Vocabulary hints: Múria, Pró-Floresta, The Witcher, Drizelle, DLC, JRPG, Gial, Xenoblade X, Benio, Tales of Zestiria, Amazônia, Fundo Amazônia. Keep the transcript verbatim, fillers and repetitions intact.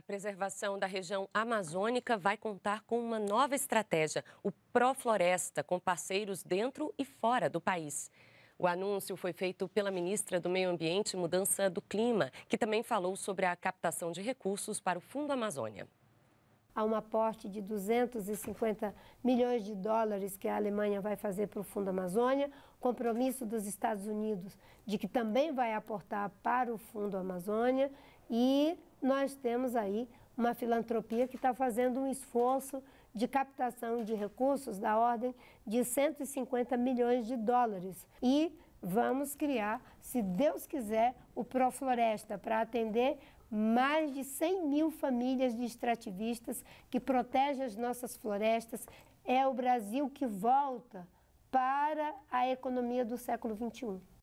A preservação da região amazônica vai contar com uma nova estratégia, o Pró-Floresta, com parceiros dentro e fora do país. O anúncio foi feito pela ministra do Meio Ambiente e Mudança do Clima, que também falou sobre a captação de recursos para o Fundo Amazônia. Há um aporte de duzentos e cinquenta milhões de dólares que a Alemanha vai fazer para o Fundo Amazônia, compromisso dos Estados Unidos de que também vai aportar para o Fundo Amazônia e nós temos aí uma filantropia que está fazendo um esforço de captação de recursos da ordem de cento e cinquenta milhões de dólares. E vamos criar, se Deus quiser, o Pró-Floresta para atender mais de cem mil famílias de extrativistas que protegem as nossas florestas. É o Brasil que volta para a economia do século vinte e um.